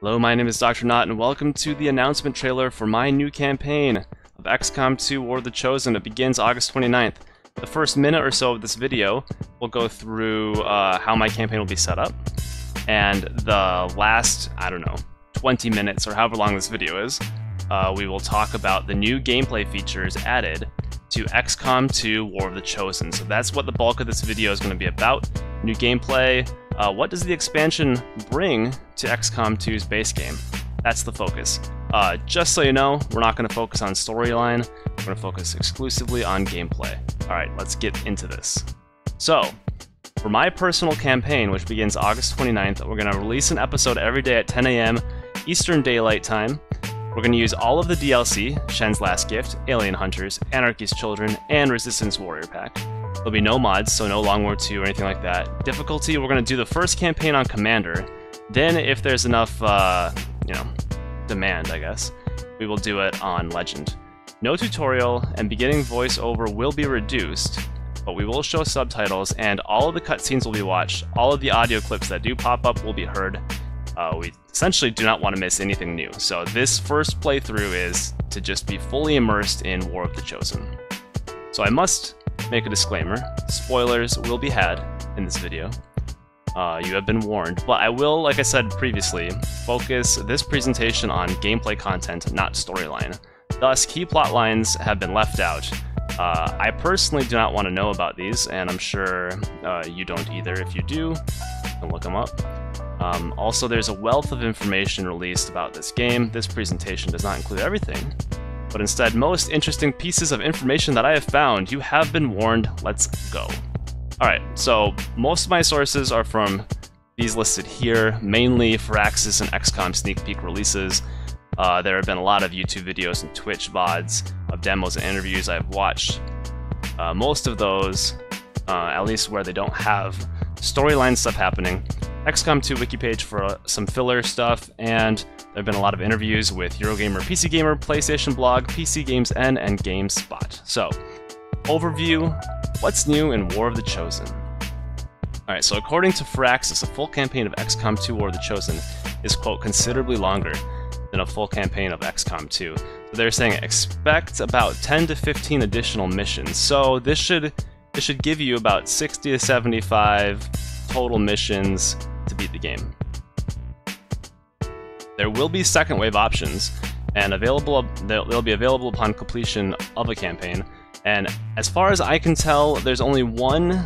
Hello, my name is Dr. Knott, and welcome to the announcement trailer for my new campaign of XCOM 2 War of the Chosen. It begins August 29th. The first minute or so of this video will go through how my campaign will be set up, and the last, I don't know, 20 minutes or however long this video is, we will talk about the new gameplay features added to XCOM 2 War of the Chosen. So that's what the bulk of this video is going to be about. New gameplay, what does the expansion bring to XCOM 2's base game? That's the focus. Just so you know, we're not going to focus on storyline, we're going to focus exclusively on gameplay. Alright, let's get into this. So, for my personal campaign, which begins August 29th, we're going to release an episode every day at 10 a.m. Eastern Daylight Time. We're going to use all of the DLC, Shen's Last Gift, Alien Hunters, Anarchy's Children, and Resistance Warrior Pack. There'll be no mods, so no Long War 2 or anything like that. Difficulty, we're going to do the first campaign on Commander. Then, if there's enough, demand, I guess, we will do it on Legend. No tutorial, and beginning voiceover will be reduced, but we will show subtitles, and all of the cutscenes will be watched. All of the audio clips that do pop up will be heard. We essentially do not want to miss anything new, so this first playthrough is to just be fully immersed in War of the Chosen. So I must make a disclaimer, spoilers will be had in this video, you have been warned, but I will, like I said previously, focus this presentation on gameplay content, not storyline. Thus, key plot lines have been left out. I personally do not want to know about these, and I'm sure you don't either. If you do, you can look them up. Also, there's a wealth of information released about this game. This presentation does not include everything, but instead most interesting pieces of information that I have found. You have been warned. Let's go. Alright, so most of my sources are from these listed here, mainly Firaxis and XCOM sneak peek releases. There have been a lot of YouTube videos and Twitch VODs of demos and interviews I've watched. Most of those, at least where they don't have storyline stuff happening. XCOM 2 wiki page for some filler stuff, and there have been a lot of interviews with Eurogamer, PC Gamer, PlayStation Blog, PC Games N, and GameSpot. So, overview, what's new in War of the Chosen? Alright, so according to Firaxis, a full campaign of XCOM 2 War of the Chosen is, quote, considerably longer than a full campaign of XCOM 2. So they're saying expect about 10 to 15 additional missions. So this should give you about 60 to 75 total missions to beat the game. There will be second wave options, and they'll be available upon completion of a campaign. And as far as I can tell, there's only one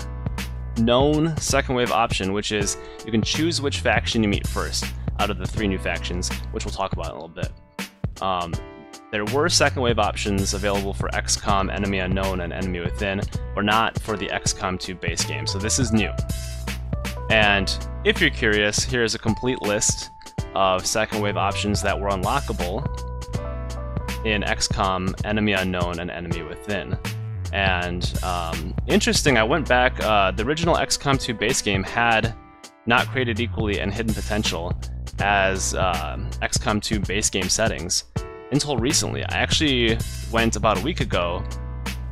known second wave option, which is you can choose which faction you meet first out of the three new factions, which we'll talk about in a little bit. There were second wave options available for XCOM, Enemy Unknown, and Enemy Within, but not for the XCOM 2 base game, so this is new. And if you're curious, here's a complete list of second wave options that were unlockable in XCOM, Enemy Unknown, and Enemy Within. And interesting, I went back, the original XCOM 2 base game had Not Created Equally and Hidden Potential as XCOM 2 base game settings until recently. I actually went about a week ago,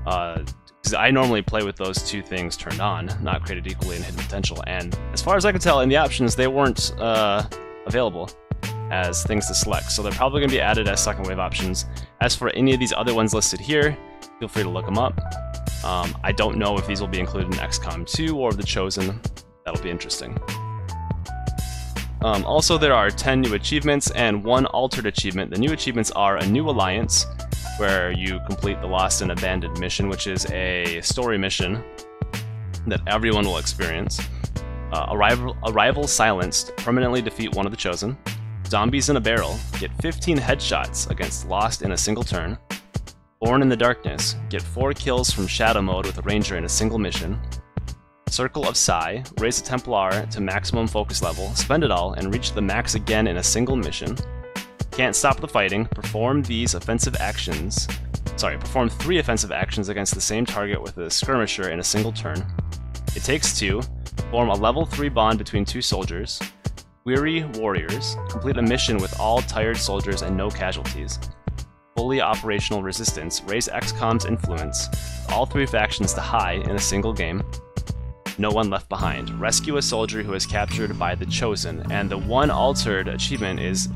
because I normally play with those two things turned on, Not Created Equally and Hidden Potential, and as far as I can tell in the options they weren't available as things to select, so they're probably going to be added as second wave options. As for any of these other ones listed here, feel free to look them up. I don't know if these will be included in XCOM 2 or the Chosen. That'll be interesting. Also, there are 10 new achievements and one altered achievement. The new achievements are a new alliance, where you complete the Lost and Abandoned mission, which is a story mission that everyone will experience. Arrival silenced, permanently defeat one of the Chosen. Zombies in a barrel, get 15 headshots against Lost in a single turn. Born in the darkness, get 4 kills from Shadow mode with a Ranger in a single mission. Circle of Psi, raise a Templar to maximum focus level, spend it all, and reach the max again in a single mission. Can't stop the fighting, perform 3 offensive actions against the same target with a Skirmisher in a single turn. It takes 2, form a level 3 bond between 2 soldiers. Weary warriors, complete a mission with all tired soldiers and no casualties. Fully operational resistance, raise XCOM's influence, all 3 factions to high in a single game. No One Left Behind. Rescue a soldier who is captured by the Chosen, and the one altered achievement is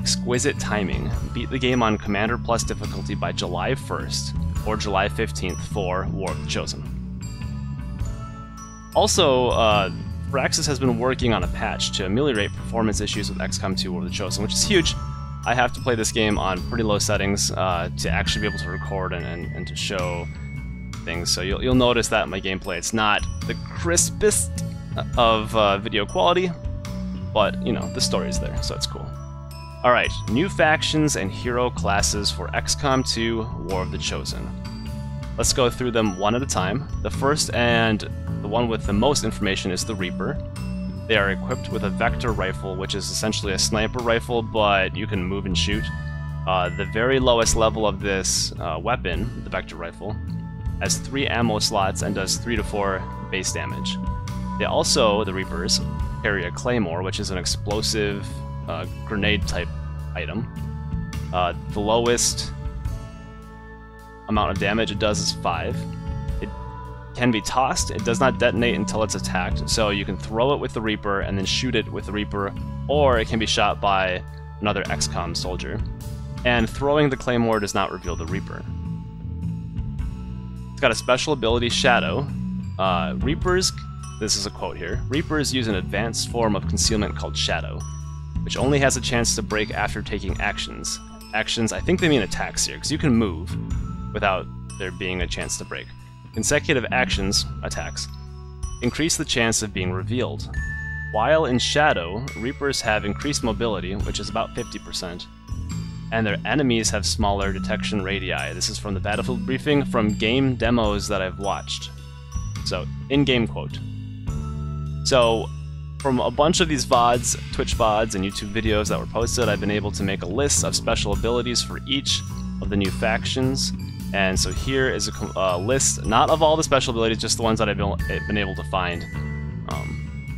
Exquisite Timing. Beat the game on Commander Plus difficulty by July 1st or July 15th for War of the Chosen. Also, Firaxis has been working on a patch to ameliorate performance issues with XCOM 2 War of the Chosen, which is huge. I have to play this game on pretty low settings to actually be able to record and to show things. So you'll notice that in my gameplay, it's not the crispest of video quality, but, you know, the story is there, so it's cool. Alright, new factions and hero classes for XCOM 2 War of the Chosen. Let's go through them one at a time. The first and the one with the most information is the Reaper. They are equipped with a Vector Rifle, which is essentially a sniper rifle, but you can move and shoot. The very lowest level of this weapon, the Vector Rifle, has 3 ammo slots and does 3 to 4 base damage. They also, the Reapers, carry a Claymore, which is an explosive grenade-type item. The lowest amount of damage it does is 5. It can be tossed. It does not detonate until it's attacked, so you can throw it with the Reaper and then shoot it with the Reaper, or it can be shot by another XCOM soldier. And throwing the Claymore does not reveal the Reaper. It's got a special ability, Shadow. Reapers, this is a quote here, Reapers use an advanced form of concealment called Shadow, which only has a chance to break after taking actions. Actions, I think they mean attacks here, because you can move without there being a chance to break. Consecutive actions, attacks, increase the chance of being revealed. While in Shadow, Reapers have increased mobility, which is about 50%, and their enemies have smaller detection radii. This is from the battlefield briefing from game demos that I've watched. So, in-game quote. So, from a bunch of these VODs, Twitch VODs, and YouTube videos that were posted, I've been able to make a list of special abilities for each of the new factions. And so here is a list, not of all the special abilities, just the ones that I've been able to find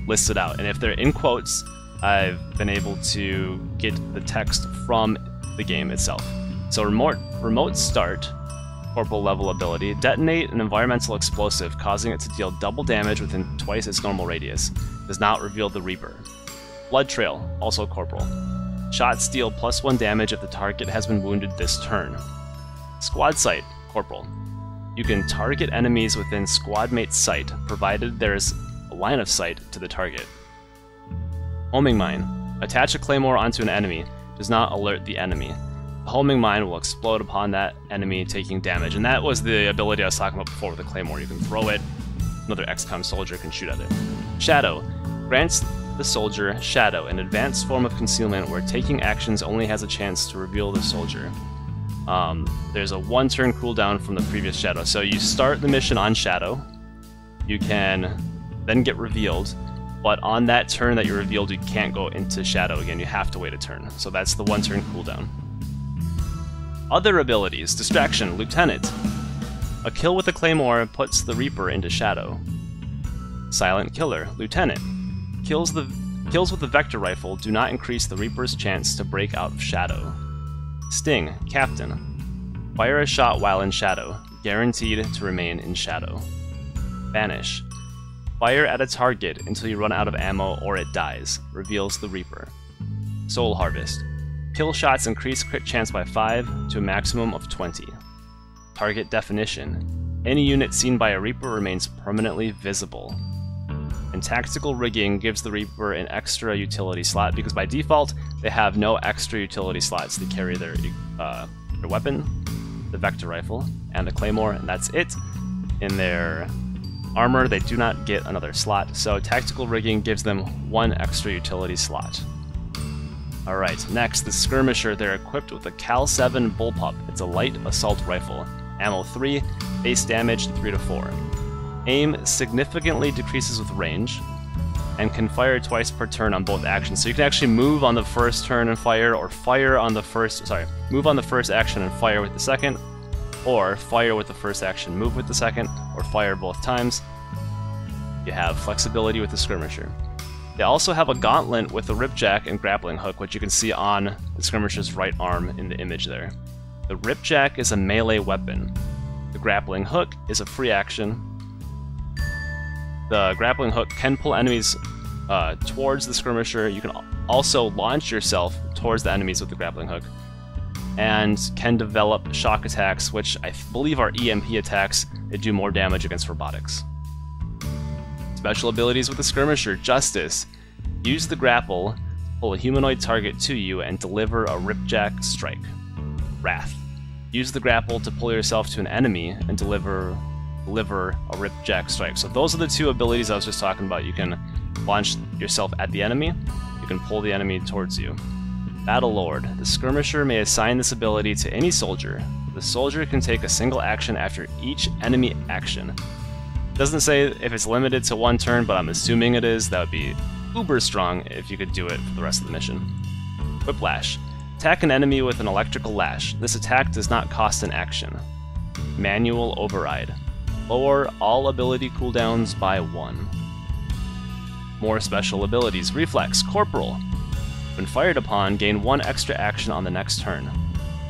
listed out. And if they're in quotes, I've been able to get the text from the game itself. So remote start, corporal level ability, detonate an environmental explosive, causing it to deal double damage within twice its normal radius. Does not reveal the Reaper. Blood trail, also corporal. Shots deal +1 damage if the target has been wounded this turn. Squad sight, corporal. You can target enemies within squadmate's sight, provided there is a line of sight to the target. Homing mine. Attach a Claymore onto an enemy. Does not alert the enemy. The homing mine will explode upon that enemy, taking damage. And that was the ability I was talking about before with the Claymore. You can throw it. Another XCOM soldier can shoot at it. Shadow. Grants the soldier Shadow, an advanced form of concealment where taking actions only has a chance to reveal the soldier. There's a 1-turn cooldown from the previous Shadow. So you start the mission on Shadow, you can then get revealed, but on that turn that you're revealed, you can't go into Shadow again, you have to wait a turn. So that's the 1-turn cooldown. Other abilities. Distraction, Lieutenant. A kill with a Claymore puts the Reaper into Shadow. Silent Killer, Lieutenant. Kills with the Vector Rifle do not increase the Reaper's chance to break out of Shadow. Sting, Captain. Fire a shot while in Shadow, guaranteed to remain in Shadow. Vanish. Fire at a target until you run out of ammo or it dies, reveals the Reaper. Soul Harvest. Kill shots increase crit chance by 5 to a maximum of 20. Target definition. Any unit seen by a Reaper remains permanently visible. And Tactical Rigging gives the Reaper an extra utility slot, because by default, they have no extra utility slots to carry their weapon, the Vector Rifle, and the Claymore, and that's it. In their armor, they do not get another slot, so Tactical Rigging gives them 1 extra utility slot. Alright, next, the Skirmisher. They're equipped with a Cal 7 Bullpup. It's a light assault rifle. Ammo 3, base damage 3 to 4. Aim significantly decreases with range, and can fire twice per turn on both actions. So you can actually move on the first turn and fire, or move on the first action and fire with the second, or fire with the first action, move with the second, or fire both times. You have flexibility with the Skirmisher. They also have a gauntlet with a Ripjack and Grappling Hook, which you can see on the Skirmisher's right arm in the image there. The Ripjack is a melee weapon. The Grappling Hook is a free action. The grappling hook can pull enemies towards the skirmisher. You can also launch yourself towards the enemies with the grappling hook, and can develop shock attacks, which I believe are EMP attacks that do more damage against robotics. Special abilities with the skirmisher. Justice. Use the grapple, pull a humanoid target to you, and deliver a Ripjack strike. Wrath. Use the grapple to pull yourself to an enemy and deliver a Ripjack strike. So those are the two abilities I was just talking about. You can launch yourself at the enemy, you can pull the enemy towards you. Battle Lord. The skirmisher may assign this ability to any soldier. The soldier can take a single action after each enemy action. It doesn't say if it's limited to one turn, but I'm assuming it is. That would be uber strong if you could do it for the rest of the mission. Whiplash. Attack an enemy with an electrical lash. This attack does not cost an action. Manual Override. Lower all ability cooldowns by 1. More special abilities. Reflex. Corporal. When fired upon, gain 1 extra action on the next turn.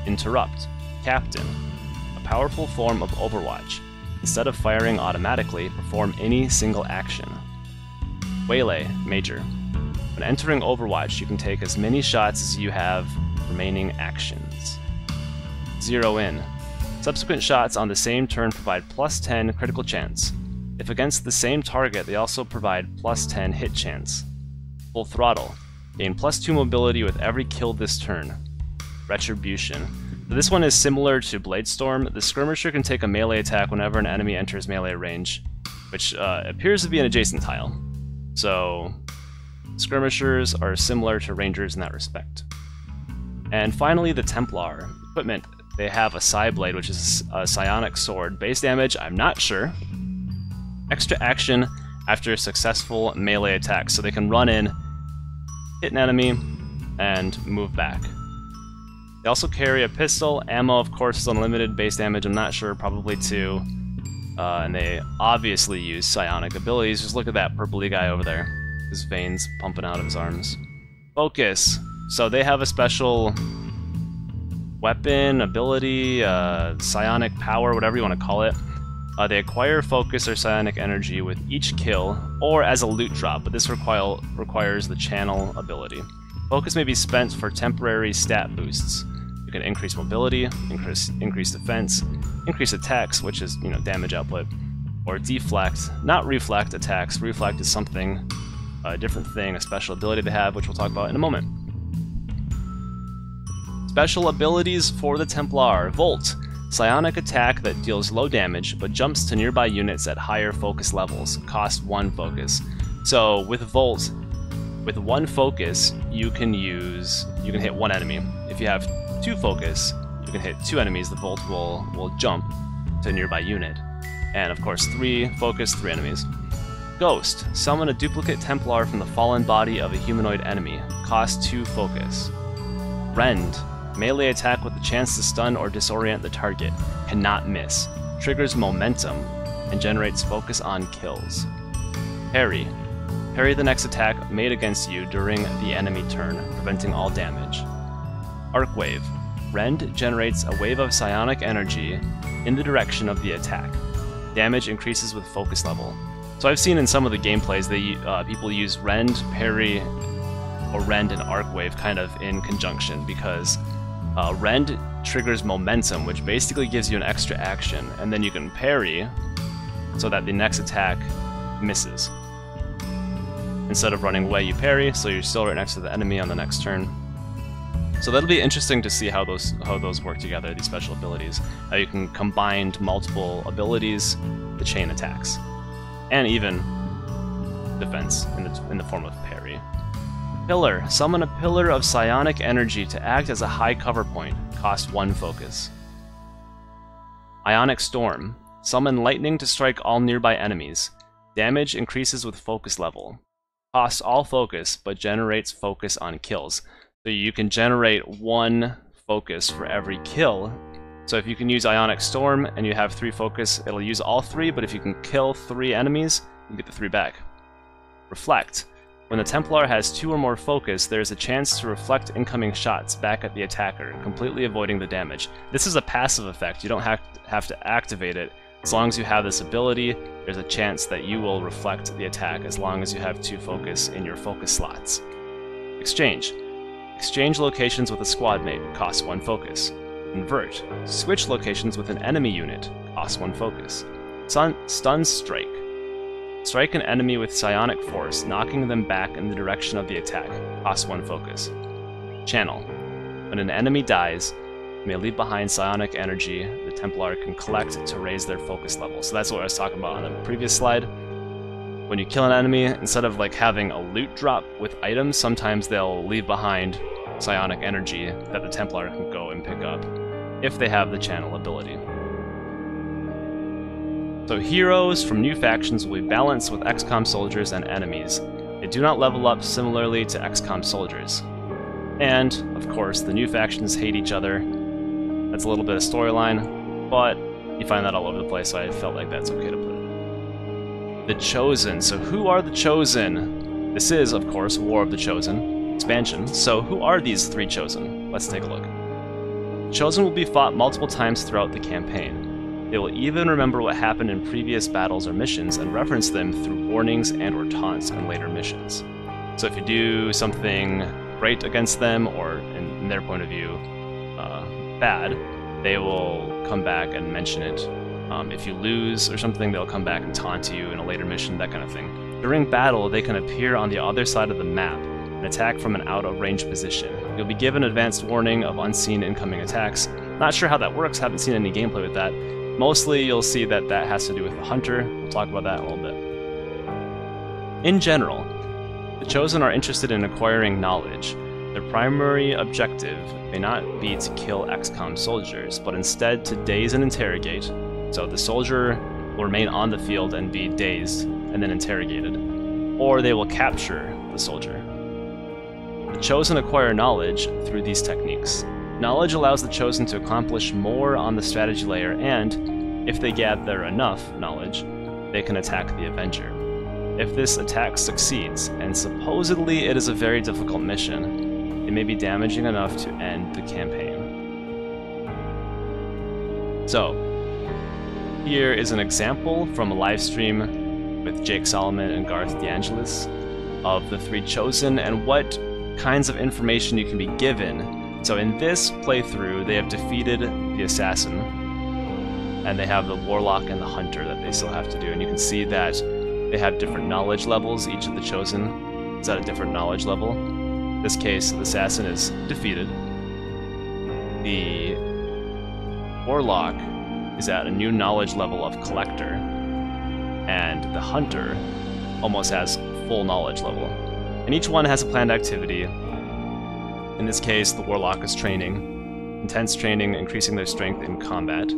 Interrupt. Captain. A powerful form of Overwatch. Instead of firing automatically, perform any single action. Waylay. Major. When entering Overwatch, you can take as many shots as you have remaining actions. Zero in. Subsequent shots on the same turn provide +10 critical chance. If against the same target, they also provide +10 hit chance. Full throttle. Gain +2 mobility with every kill this turn. Retribution. This one is similar to Bladestorm. The skirmisher can take a melee attack whenever an enemy enters melee range, which appears to be an adjacent tile. So skirmishers are similar to rangers in that respect. And finally, the Templar. Equipment. They have a Psi Blade, which is a psionic sword. Base damage, I'm not sure. Extra action after a successful melee attack. So they can run in, hit an enemy, and move back. They also carry a pistol. Ammo, of course, is unlimited. Base damage, I'm not sure, probably 2. And they obviously use psionic abilities. Just look at that purpley guy over there. His veins pumping out of his arms. Focus. So they have a special weapon, ability, psionic power, whatever you want to call it. They acquire focus or psionic energy with each kill, or as a loot drop, but this requires the channel ability. Focus may be spent for temporary stat boosts. You can increase mobility, increase defense, increase attacks, which is, you know, damage output, or deflect, not reflect attacks. Reflect is something, a different thing, a special ability they have, which we'll talk about in a moment. Special abilities for the Templar. Volt. Psionic attack that deals low damage, but jumps to nearby units at higher focus levels. Cost 1 focus. So with Volt, with 1 focus, you can hit 1 enemy. If you have 2 focus, you can hit 2 enemies. The Volt will jump to a nearby unit. And of course, 3 focus, 3 enemies. Ghost. Summon a duplicate Templar from the fallen body of a humanoid enemy. Cost 2 focus. Rend. Melee attack with the chance to stun or disorient the target. Cannot miss. Triggers momentum and generates focus on kills. Parry. Parry the next attack made against you during the enemy turn, preventing all damage. Arcwave. Rend generates a wave of psionic energy in the direction of the attack. Damage increases with focus level. So I've seen in some of the gameplays that people use Rend, Parry, or Rend and Arcwave kind of in conjunction, because Rend triggers momentum, which basically gives you an extra action, and then you can parry so that the next attack misses. Instead of running away, you parry, so you're still right next to the enemy on the next turn. So that'll be interesting to see how those work together, these special abilities. How you can combine multiple abilities, the chain attacks, and even defense in the form of parry. Pillar. Summon a pillar of psionic energy to act as a high cover point. Cost 1 focus. Ionic Storm. Summon lightning to strike all nearby enemies. Damage increases with focus level. Costs all focus, but generates focus on kills. So you can generate 1 focus for every kill. So if you can use Ionic Storm and you have 3 focus, it'll use all 3, but if you can kill 3 enemies, you get the 3 back. Reflect. When the Templar has 2 or more focus, there is a chance to reflect incoming shots back at the attacker, completely avoiding the damage. This is a passive effect. You don't have to activate it As long as you have this ability, there's a chance that you will reflect the attack as long as you have two focus in your focus slots. Exchange. Exchange locations with a squad mate, costs one focus. Invert. Switch locations with an enemy unit, costs one focus. Stun Strike. Strike an enemy with psionic force, knocking them back in the direction of the attack, costs one focus. Channel. When an enemy dies, you may leave behind psionic energy the Templar can collect to raise their focus level. So that's what I was talking about on the previous slide. When you kill an enemy, instead of like having a loot drop with items, sometimes they'll leave behind psionic energy that the Templar can go and pick up, if they have the channel ability. So heroes from new factions will be balanced with XCOM soldiers and enemies. They do not level up similarly to XCOM soldiers. And, of course, the new factions hate each other. That's a little bit of storyline, but you find that all over the place, so I felt like that's okay to put it. The Chosen. So who are the Chosen? This is, of course, War of the Chosen expansion. So who are these three Chosen? Let's take a look. Chosen will be fought multiple times throughout the campaign. They will even remember what happened in previous battles or missions and reference them through warnings and or taunts in later missions. So if you do something great against them, or in their point of view, bad, they will come back and mention it. If you lose or something, they'll come back and taunt you in a later mission, that kind of thing. During battle, they can appear on the other side of the map and attack from an out-of-range position. You'll be given advanced warning of unseen incoming attacks. Not sure how that works, haven't seen any gameplay with that. Mostly, you'll see that that has to do with the Hunter. We'll talk about that in a little bit. In general, the Chosen are interested in acquiring knowledge. Their primary objective may not be to kill XCOM soldiers, but instead to daze and interrogate. So the soldier will remain on the field and be dazed and then interrogated, or they will capture the soldier. The Chosen acquire knowledge through these techniques. Knowledge allows the Chosen to accomplish more on the strategy layer, and if they gather enough knowledge, they can attack the Avenger. If this attack succeeds, and supposedly it is a very difficult mission, it may be damaging enough to end the campaign. So, here is an example from a live stream with Jake Solomon and Garth DeAngelis of the three Chosen and what kinds of information you can be given. So in this playthrough, they have defeated the Assassin, and they have the Warlock and the Hunter that they still have to do. And you can see that they have different knowledge levels. Each of the Chosen is at a different knowledge level. In this case, the Assassin is defeated. The Warlock is at a new knowledge level of Collector, and the Hunter almost has full knowledge level. And each one has a planned activity. In this case, the Warlock is training, intense training, increasing their strength in combat,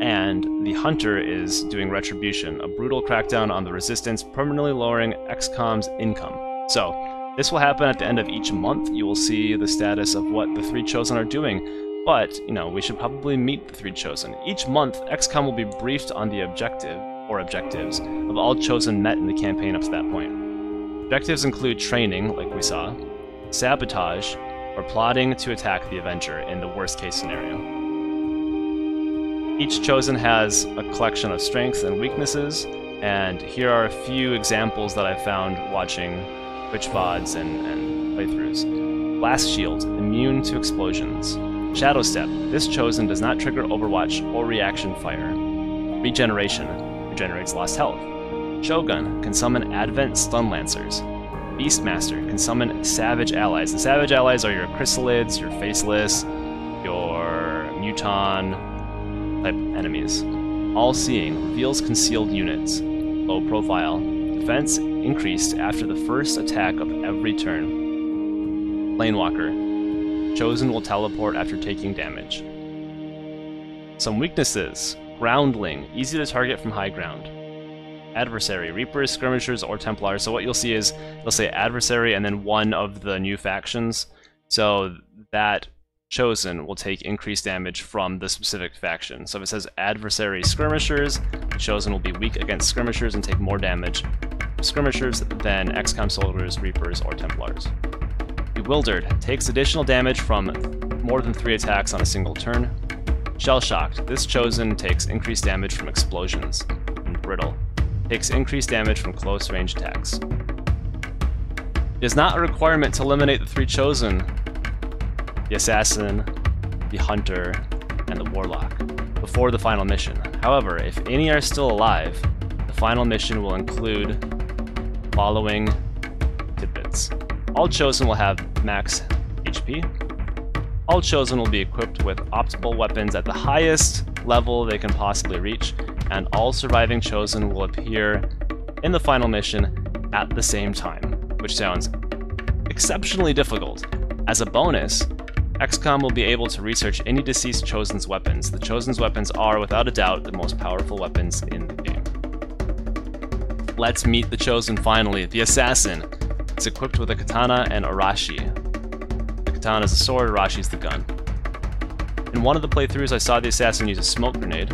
and the Hunter is doing Retribution, a brutal crackdown on the Resistance, permanently lowering XCOM's income. So, this will happen at the end of each month. You will see the status of what the three Chosen are doing, but, you know, we should probably meet the three Chosen. Each month, XCOM will be briefed on the objective, or objectives, of all Chosen met in the campaign up to that point. Objectives include training, like we saw, sabotage, or plotting to attack the Avenger in the worst-case scenario. Each Chosen has a collection of strengths and weaknesses, and here are a few examples that I found watching Twitch VODs and playthroughs. Blast Shield, immune to explosions. Shadow Step, this Chosen does not trigger Overwatch or reaction fire. Regeneration, regenerates lost health. Shogun, can summon Advent Stun Lancers. Beastmaster can summon Savage Allies. The Savage Allies are your Chrysalids, your Faceless, your Muton type enemies. All-Seeing reveals concealed units. Low profile. Defense increased after the first attack of every turn. Planewalker. Chosen will teleport after taking damage. Some weaknesses. Groundling. Easy to target from high ground. Adversary, Reapers, Skirmishers, or Templars. So what you'll see is, they'll say Adversary and then one of the new factions. So that Chosen will take increased damage from the specific faction. So if it says Adversary Skirmishers, the Chosen will be weak against Skirmishers and take more damage from Skirmishers than XCOM Soldiers, Reapers, or Templars. Bewildered takes additional damage from more than 3 attacks on a single turn. Shell-shocked. This Chosen takes increased damage from explosions. And brittle. Takes increased damage from close range attacks. It is not a requirement to eliminate the three Chosen. The Assassin, the Hunter, and the Warlock before the final mission. However, if any are still alive, the final mission will include following tidbits. All Chosen will have max HP. All Chosen will be equipped with optimal weapons at the highest level they can possibly reach, and all surviving Chosen will appear in the final mission at the same time, which sounds exceptionally difficult. As a bonus, XCOM will be able to research any deceased Chosen's weapons. The Chosen's weapons are, without a doubt, the most powerful weapons in the game. Let's meet the Chosen finally, the Assassin. It's equipped with a katana and arashi. The katana is a sword, arashi is the gun. In one of the playthroughs, I saw the Assassin use a smoke grenade.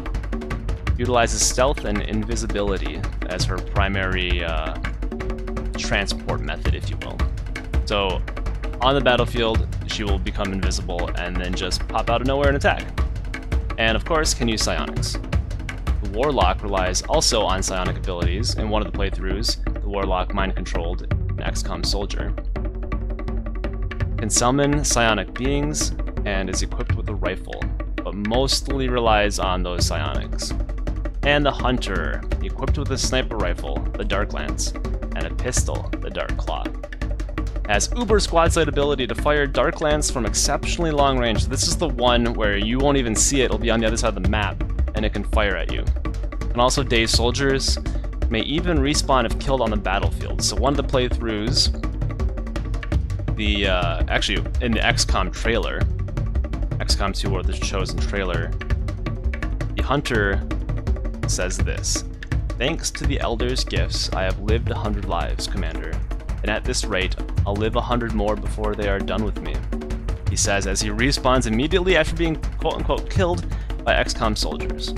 Utilizes stealth and invisibility as her primary transport method, if you will. So, on the battlefield, she will become invisible and then just pop out of nowhere and attack. And of course, can use psionics. The Warlock relies also on psionic abilities. In one of the playthroughs, the Warlock mind-controlled an XCOM soldier. Can summon psionic beings and is equipped with a rifle, but mostly relies on those psionics. And the Hunter, equipped with a sniper rifle, the Dark Lance, and a pistol, the Dark Claw. Has uber squad sight ability to fire Dark Lance from exceptionally long range. This is the one where you won't even see it, it'll be on the other side of the map, and it can fire at you. And also day soldiers may even respawn if killed on the battlefield. So one of the playthroughs, actually in the XCOM trailer, XCOM 2 War of the Chosen trailer, the Hunter says this: "Thanks to the Elder's gifts, I have lived 100 lives, Commander. And at this rate, I'll live 100 more before they are done with me," he says as he respawns immediately after being quote-unquote killed by XCOM soldiers.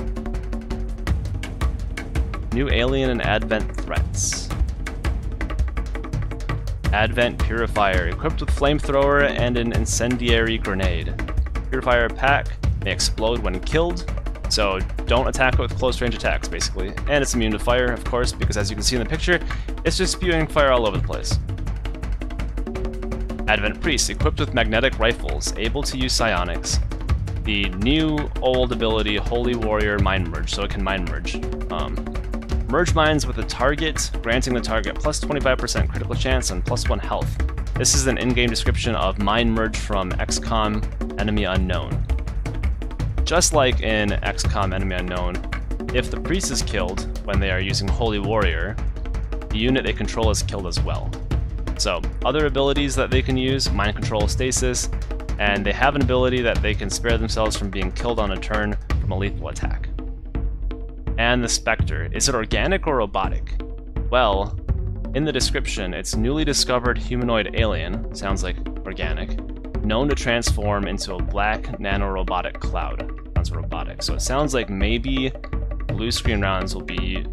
New alien and advent threats. Advent Purifier, equipped with flamethrower and an incendiary grenade. Purifier pack may explode when killed, so don't attack it with close range attacks, basically. And it's immune to fire, of course, because as you can see in the picture, it's just spewing fire all over the place. Advent Priest, equipped with magnetic rifles, able to use psionics. The new old ability, Holy Warrior Mind Merge, so it can mind merge. Merge mines with a target, granting the target plus 25% critical chance and plus 1 health. This is an in-game description of Mind Merge from XCOM Enemy Unknown. Just like in XCOM Enemy Unknown, if the priest is killed when they are using Holy Warrior, the unit they control is killed as well. So, other abilities that they can use, Mind Control, Stasis, and they have an ability that they can spare themselves from being killed on a turn from a lethal attack. And the Spectre. Is it organic or robotic? Well, in the description, it's newly discovered humanoid alien, sounds like organic, known to transform into a black nanorobotic cloud. Sounds robotic. So it sounds like maybe blue screen rounds will be,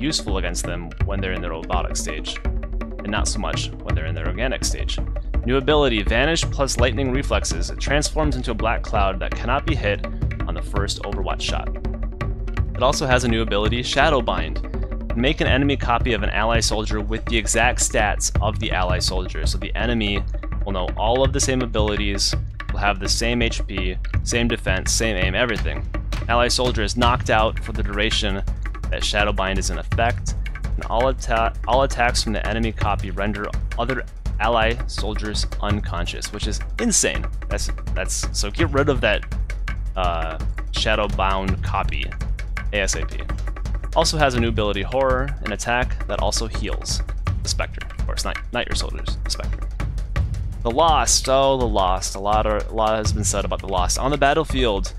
useful against them when they're in their robotic stage, and not so much when they're in their organic stage. New ability, Vanish plus Lightning Reflexes. It transforms into a black cloud that cannot be hit on the first Overwatch shot. It also has a new ability, Shadow Bind. Make an enemy copy of an ally soldier with the exact stats of the ally soldier, so the enemy will know all of the same abilities, will have the same HP, same defense, same aim, everything. Ally soldier is knocked out for the duration that Shadowbind is in effect, and all attacks from the enemy copy render other ally soldiers unconscious, which is insane. So get rid of that Shadowbound copy ASAP. Also has a new ability, Horror, an attack that also heals the Spectre. Of course, not your soldiers, the Spectre. The Lost, the Lost. A lot has been said about the Lost. On the battlefield,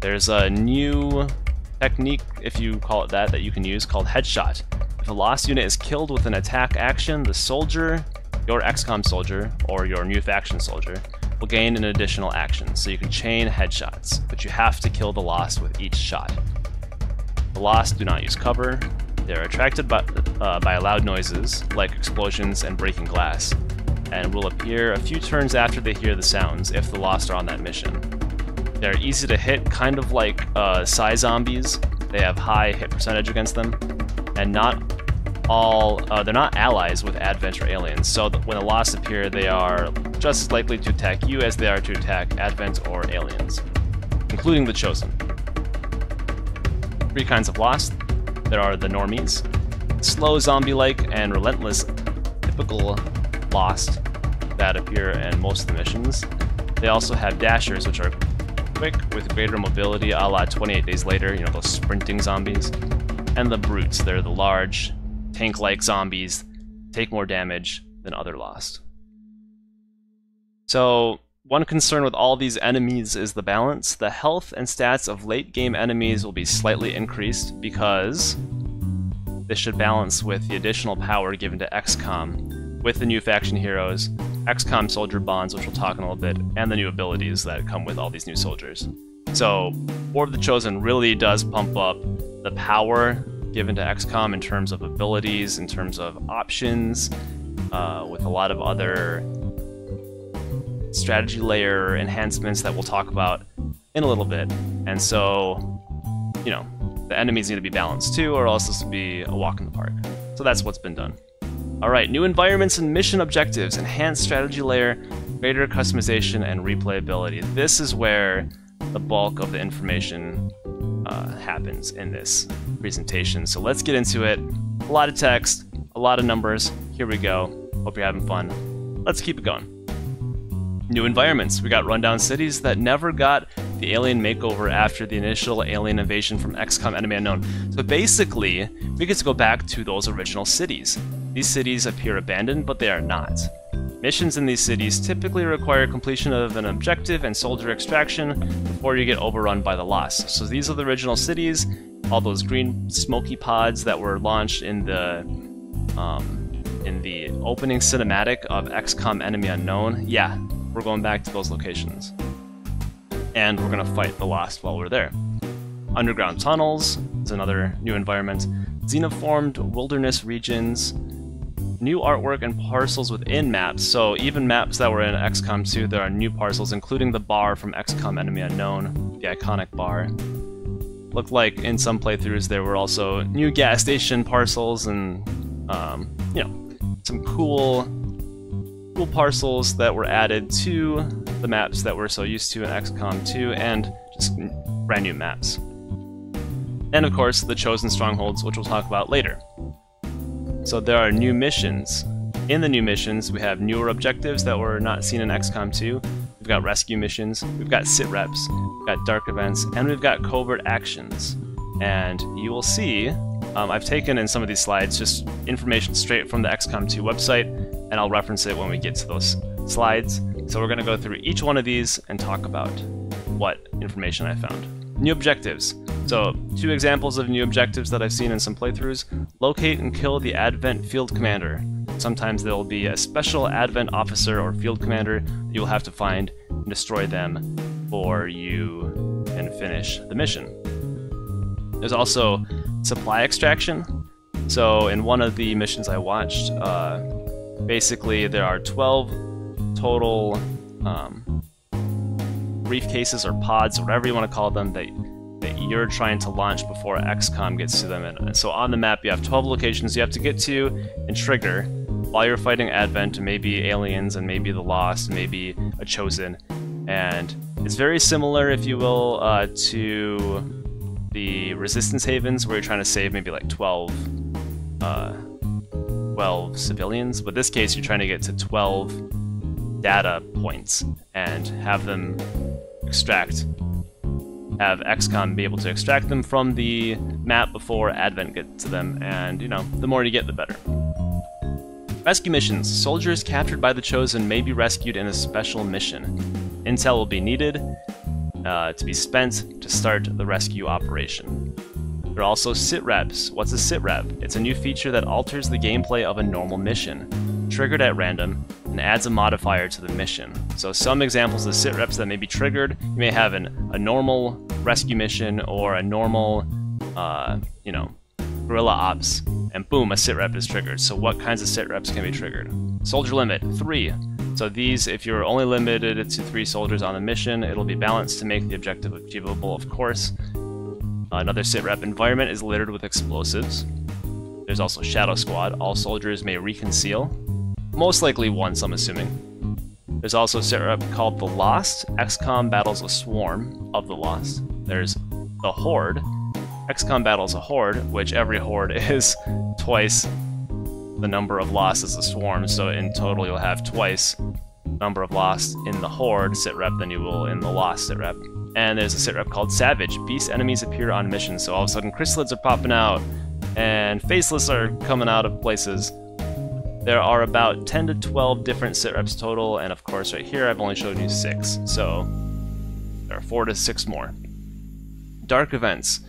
there's a new technique, if you call it that, that you can use called Headshot. If a Lost unit is killed with an attack action, the soldier, your XCOM soldier, or your new faction soldier, will gain an additional action. So you can chain headshots, but you have to kill the Lost with each shot. The Lost do not use cover. They're attracted by loud noises, like explosions and breaking glass, and will appear a few turns after they hear the sounds if the Lost are on that mission. They're easy to hit, kind of like Psy zombies. They have high hit percentage against them, and they're not allies with Advent or aliens, so when the Lost appear, they are just as likely to attack you as they are to attack Advent or aliens, including the Chosen. Three kinds of Lost. There are the Normies, slow zombie-like and relentless typical Lost that appear in most of the missions. They also have Dashers, which are quick with greater mobility, a la 28 Days Later, you know, those sprinting zombies. And the Brutes, they're the large, tank-like zombies, take more damage than other Lost. So, one concern with all these enemies is the balance. The health and stats of late-game enemies will be slightly increased because this should balance with the additional power given to XCOM with the new faction heroes, XCOM soldier bonds, which we'll talk in a little bit, and the new abilities that come with all these new soldiers. So, War of the Chosen really does pump up the power given to XCOM in terms of abilities, in terms of options, with a lot of other strategy layer enhancements that we'll talk about in a little bit. And so, you know, the enemies need to be balanced too, or else this will be a walk in the park. So that's what's been done. Alright, new environments and mission objectives, enhanced strategy layer, greater customization, and replayability. This is where the bulk of the information happens in this presentation. So let's get into it. A lot of text, a lot of numbers. Here we go. Hope you're having fun. Let's keep it going. New environments. We got rundown cities that never got the alien makeover after the initial alien invasion from XCOM Enemy Unknown. So basically, we get to go back to those original cities. These cities appear abandoned, but they are not. Missions in these cities typically require completion of an objective and soldier extraction before you get overrun by the Lost. So these are the original cities, all those green smoky pods that were launched in the opening cinematic of XCOM Enemy Unknown. Yeah, we're going back to those locations. And we're going to fight the Lost while we're there. Underground tunnels is another new environment. Xenoformed wilderness regions. New artwork and parcels within maps, so even maps that were in XCOM 2, there are new parcels, including the bar from XCOM Enemy Unknown, the iconic bar. Looked like in some playthroughs there were also new gas station parcels and, you know, some cool parcels that were added to the maps that we're so used to in XCOM 2, and just brand new maps. And of course, the Chosen Strongholds, which we'll talk about later. So there are new missions. In the new missions, we have newer objectives that were not seen in XCOM 2. We've got rescue missions, we've got sit reps, we've got dark events, and we've got covert actions. And you will see, I've taken in some of these slides just information straight from the XCOM 2 website, and I'll reference it when we get to those slides. So we're gonna go through each one of these and talk about what information I found. New objectives. So, two examples of new objectives that I've seen in some playthroughs. Locate and kill the Advent Field Commander. Sometimes there will be a special Advent officer or field commander that you'll have to find and destroy them before you can finish the mission. There's also supply extraction. So, in one of the missions I watched, basically there are 12 total briefcases or pods, or whatever you want to call them, that you're trying to launch before XCOM gets to them. And so on the map, you have 12 locations you have to get to and trigger while you're fighting Advent, and maybe aliens, and maybe the Lost, and maybe a Chosen. And it's very similar, if you will, to the Resistance Havens, where you're trying to save maybe like 12 civilians. But in this case, you're trying to get to 12 data points and have them have XCOM be able to extract them from the map before Advent gets to them, and, you know, the more you get, the better. Rescue missions. Soldiers captured by the Chosen may be rescued in a special mission. Intel will be needed to be spent to start the rescue operation. There are also sit reps. What's a sit rep? It's a new feature that alters the gameplay of a normal mission, triggered at random, and adds a modifier to the mission. So some examples of sit reps that may be triggered, you may have a normal rescue mission or a normal, you know, guerrilla ops, and boom, a sit rep is triggered. So what kinds of sit reps can be triggered? Soldier limit, 3. So these, if you're only limited to 3 soldiers on the mission, it'll be balanced to make the objective achievable, of course. Another sitrep environment is littered with explosives. There's also Shadow Squad. All soldiers may reconceal. Most likely once, I'm assuming. There's also a sitrep called The Lost. XCOM battles a swarm of the Lost. There's The Horde. XCOM battles a horde, which every horde is twice the number of Lost as a swarm, so in total you'll have twice the number of Lost in the Horde sitrep than you will in the Lost sitrep. And there's a sitrep called Savage. Beast enemies appear on missions, so all of a sudden Chrysalids are popping out, and Faceless are coming out of places. There are about 10 to 12 different sitreps total, and of course right here I've only shown you 6, so there are 4 to 6 more. Dark events.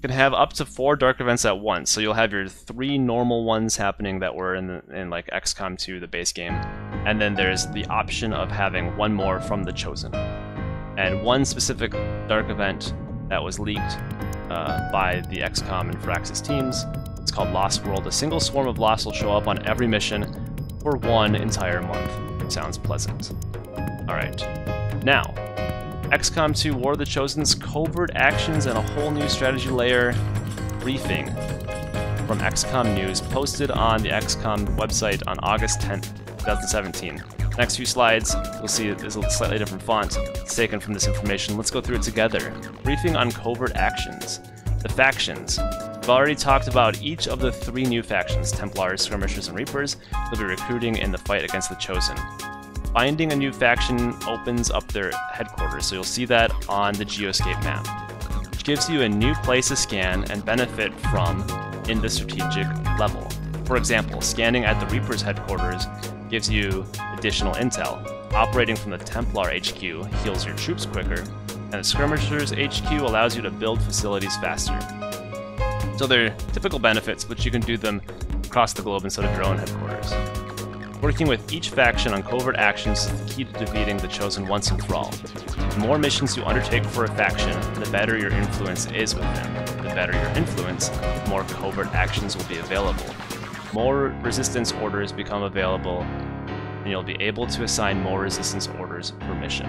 Can have up to 4 dark events at once, so you'll have your 3 normal ones happening that were in like XCOM 2, the base game, and then there's the option of having 1 more from the Chosen. And 1 specific dark event that was leaked by the XCOM and Firaxis teams, it's called Lost World. A single swarm of Lost will show up on every mission for 1 entire month. It sounds pleasant. Alright, now. XCOM 2 War of the Chosen's covert actions and a whole new strategy layer briefing from XCOM News posted on the XCOM website on August 10th, 2017. Next few slides, you'll see it is a slightly different font. It's taken from this information. Let's go through it together. Briefing on covert actions. The factions. We've already talked about each of the 3 new factions, Templars, Skirmishers, and Reapers. They'll be recruiting in the fight against the Chosen. Finding a new faction opens up their headquarters, so you'll see that on the Geoscape map, which gives you a new place to scan and benefit from in the strategic level. For example, scanning at the Reaper's headquarters gives you additional intel. Operating from the Templar HQ heals your troops quicker, and the Skirmisher's HQ allows you to build facilities faster. So they're typical benefits, but you can do them across the globe instead of your own headquarters. Working with each faction on covert actions is the key to defeating the Chosen once and for all. The more missions you undertake for a faction, the better your influence is with them. The better your influence, the more covert actions will be available. More resistance orders become available, and you'll be able to assign more resistance orders per mission.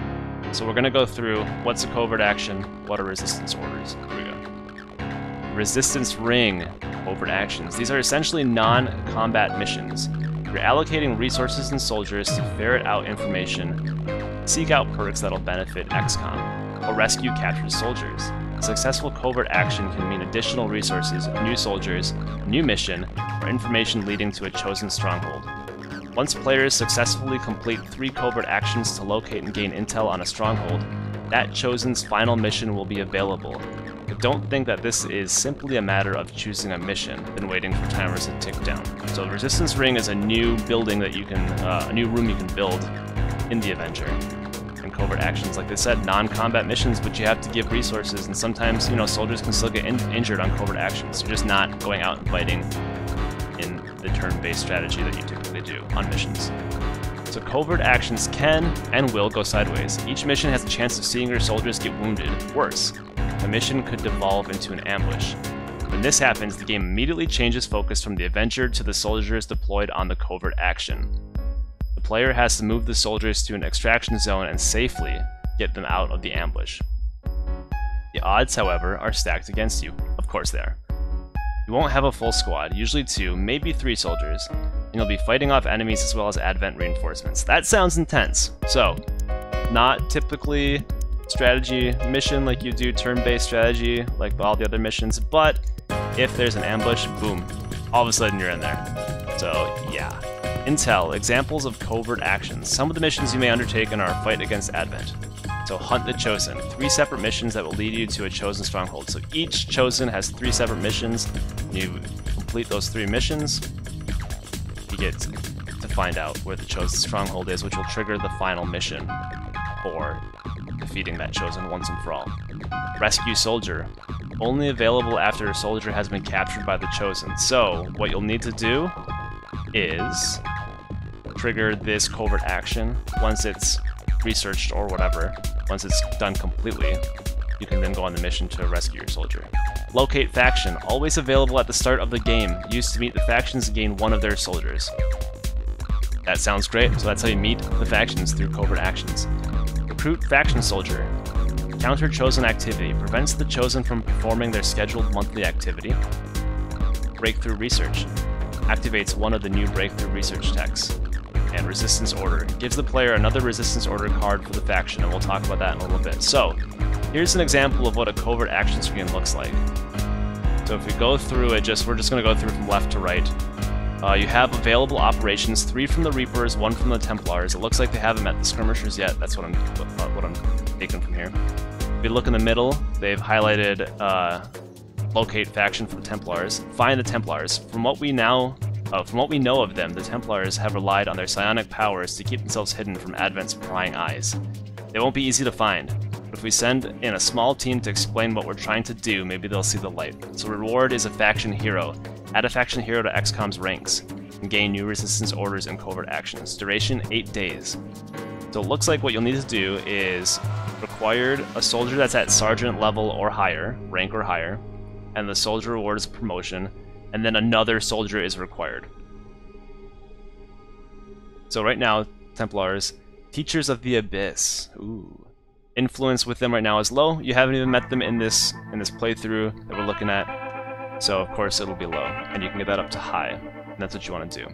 So we're going to go through what's a covert action, what are resistance orders. Here we go. Resistance Ring covert actions. These are essentially non-combat missions. You're allocating resources and soldiers to ferret out information, seek out perks that'll benefit XCOM, or rescue captured soldiers. A successful covert action can mean additional resources, new soldiers, new mission, or information leading to a Chosen stronghold. Once players successfully complete 3 covert actions to locate and gain intel on a stronghold, that Chosen's final mission will be available. But don't think that this is simply a matter of choosing a mission and waiting for timers to tick down. So the Resistance Ring is a new building that you can, a new room you can build in the Avenger. And covert actions, like they said, non-combat missions, but you have to give resources, and sometimes, you know, soldiers can still get injured on covert actions. You're just not going out and fighting in the turn-based strategy that you typically do on missions. So covert actions can and will go sideways. Each mission has a chance of seeing your soldiers get wounded, worse. A mission could devolve into an ambush. When this happens, the game immediately changes focus from the Avenger to the soldiers deployed on the covert action. The player has to move the soldiers to an extraction zone and safely get them out of the ambush. The odds, however, are stacked against you. Of course they are. You won't have a full squad, usually 2, maybe 3 soldiers, and you'll be fighting off enemies as well as advent reinforcements. That sounds intense. So, not typically strategy mission like you do turn-based strategy like all the other missions, but if there's an ambush, boom, all of a sudden you're in there. So yeah. Intel. Examples of covert actions. Some of the missions you may undertake in our fight against advent. So Hunt the Chosen. 3 separate missions that will lead you to a Chosen stronghold. So each Chosen has 3 separate missions. You complete those 3 missions, you get to find out where the Chosen stronghold is, which will trigger the final mission for defeating that Chosen once and for all. Rescue Soldier. Only available after a soldier has been captured by the Chosen. So, what you'll need to do is trigger this covert action. Once it's researched or whatever, once it's done completely, you can then go on the mission to rescue your soldier. Locate Faction. Always available at the start of the game. Used to meet the factions and gain 1 of their soldiers. That sounds great. So that's how you meet the factions through covert actions. Recruit faction soldier. Counter chosen activity. Prevents the chosen from performing their scheduled monthly activity. Breakthrough research. Activates one of the new breakthrough research techs. And resistance order. Gives the player another resistance order card for the faction, and we'll talk about that in a little bit. So here's an example of what a covert action screen looks like. So if we go through it, we're just going to go through from left to right. You have available operations, 3 from the Reapers, 1 from the Templars. It looks like they haven't met the Skirmishers yet. That's what I'm taking from here. If we look in the middle, they've highlighted locate faction for the Templars, find the Templars. From what we know of them, the Templars have relied on their psionic powers to keep themselves hidden from Advent's prying eyes. They won't be easy to find, but if we send in a small team to explain what we're trying to do, maybe they'll see the light. So reward is a faction hero. Add a faction hero to XCOM's ranks and gain new resistance orders and covert actions. Duration 8 days. So it looks like what you'll need to do is required a soldier that's at sergeant level or higher, rank or higher, and the soldier rewards promotion, and then another soldier is required. So right now, Templars, Teachers of the Abyss. Ooh. Influence with them right now is low. You haven't even met them in this playthrough that we're looking at. So of course it'll be low, and you can get that up to high, and that's what you want to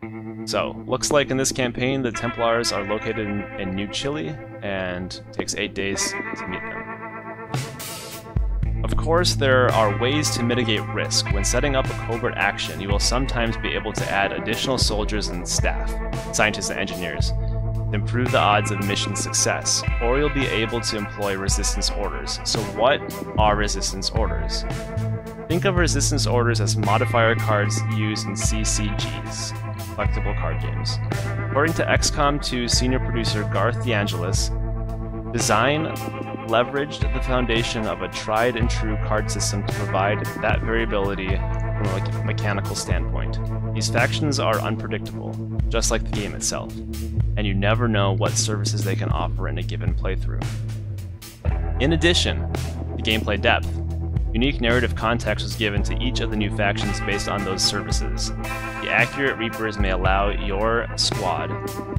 do. So looks like in this campaign, the Templars are located in New Chile, and takes 8 days to meet them. Of course, there are ways to mitigate risk. When setting up a covert action, you will sometimes be able to add additional soldiers and staff, scientists and engineers, to improve the odds of mission success, or you'll be able to employ resistance orders. So what are resistance orders? Think of resistance orders as modifier cards used in CCGs, collectible card games. According to XCOM 2 senior producer Garth DeAngelis, design leveraged the foundation of a tried and true card system to provide that variability from a mechanical standpoint. These factions are unpredictable, just like the game itself, and you never know what services they can offer in a given playthrough. In addition, the gameplay depth. Unique narrative context was given to each of the new factions based on those services. The accurate Reapers may allow your squad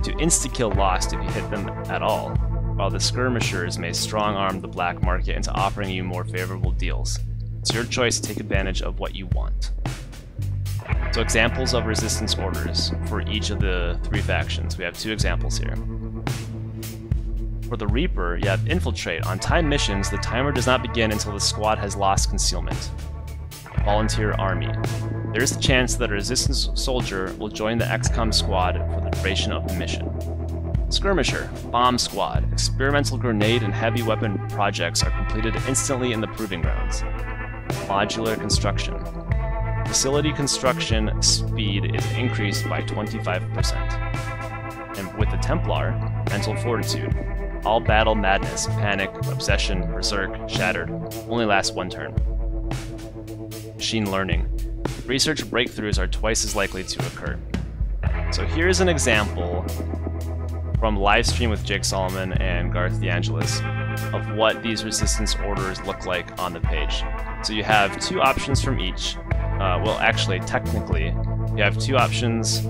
to insta-kill Lost if you hit them at all, while the Skirmishers may strong-arm the black market into offering you more favorable deals. It's your choice to take advantage of what you want. So examples of resistance orders for each of the 3 factions. We have 2 examples here. For the Reaper, you have Infiltrate. On time missions, the timer does not begin until the squad has lost concealment. Volunteer Army. There is the chance that a resistance soldier will join the XCOM squad for the duration of the mission. Skirmisher, Bomb Squad, experimental grenade and heavy weapon projects are completed instantly in the proving grounds. Modular construction. Facility construction speed is increased by 25%. And with the Templar, Mental Fortitude. All battle madness, panic, obsession, berserk, shattered. Only lasts 1 turn. Machine learning. Research breakthroughs are twice as likely to occur. So here's an example from Livestream with Jake Solomon and Garth DeAngelis of what these resistance orders look like on the page. So you have 2 options from each. Well, actually, technically, you have 2 options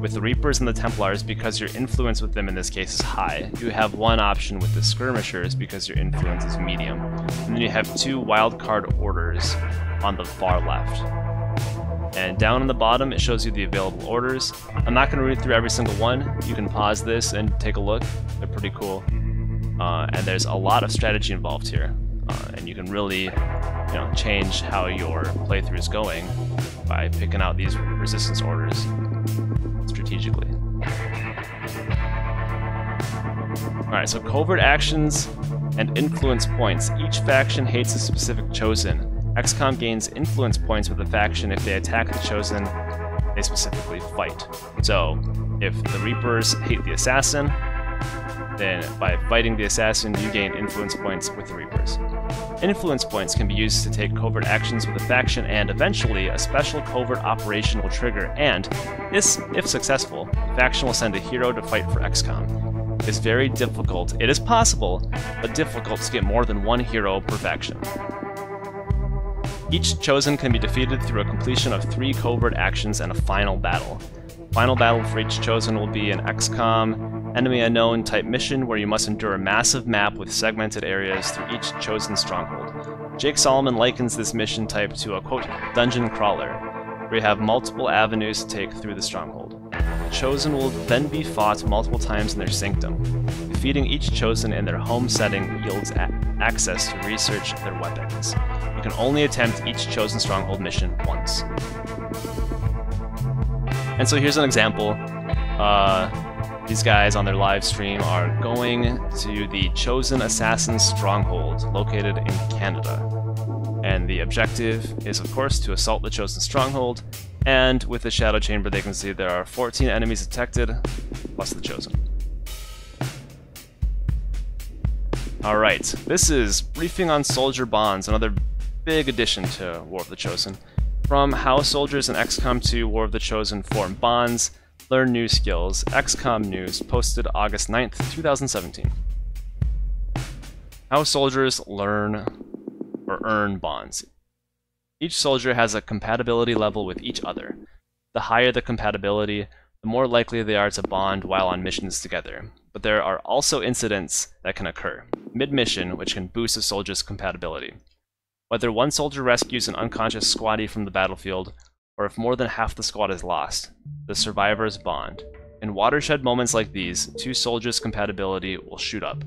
with the Reapers and the Templars because your influence with them in this case is high. You have 1 option with the Skirmishers because your influence is medium. And then you have 2 wildcard orders on the far left. And down on the bottom, it shows you the available orders. I'm not going to read through every single one. You can pause this and take a look. They're pretty cool. And there's a lot of strategy involved here. And you can really change how your playthrough is going by picking out these resistance orders strategically. Alright, so covert actions and influence points. Each faction hates a specific chosen. XCOM gains influence points with a faction if they attack the chosen they specifically fight. So, if the Reapers hate the Assassin, then by fighting the Assassin, you gain influence points with the Reapers. Influence points can be used to take covert actions with a faction, and eventually, a special covert operation will trigger, and if successful, the faction will send a hero to fight for XCOM. It's very difficult. It is possible, but difficult to get more than 1 hero per faction. Each chosen can be defeated through a completion of 3 covert actions and a final battle. Final battle for each Chosen will be an XCOM Enemy Unknown type mission where you must endure a massive map with segmented areas through each Chosen stronghold. Jake Solomon likens this mission type to a, quote, dungeon crawler, where you have multiple avenues to take through the stronghold. The Chosen will then be fought multiple times in their sanctum. Defeating each Chosen in their home setting yields access to research their weapons. You can only attempt each Chosen stronghold mission once. And so here's an example. These guys on their live stream are going to the Chosen Assassin stronghold located in Canada. And the objective is, of course, to assault the Chosen stronghold. And with the Shadow Chamber, they can see there are 14 enemies detected, plus the Chosen. Alright, this is Briefing on Soldier Bonds, another big addition to War of the Chosen. From how soldiers in XCOM 2 War of the Chosen form bonds, learn new skills, XCOM News, posted August 9th, 2017. How soldiers learn or earn bonds. Each soldier has a compatibility level with each other. The higher the compatibility, the more likely they are to bond while on missions together. But there are also incidents that can occur mid-mission, which can boost a soldier's compatibility. Whether one soldier rescues an unconscious squaddy from the battlefield, or if more than half the squad is lost, the survivors bond. In watershed moments like these, two soldiers' compatibility will shoot up.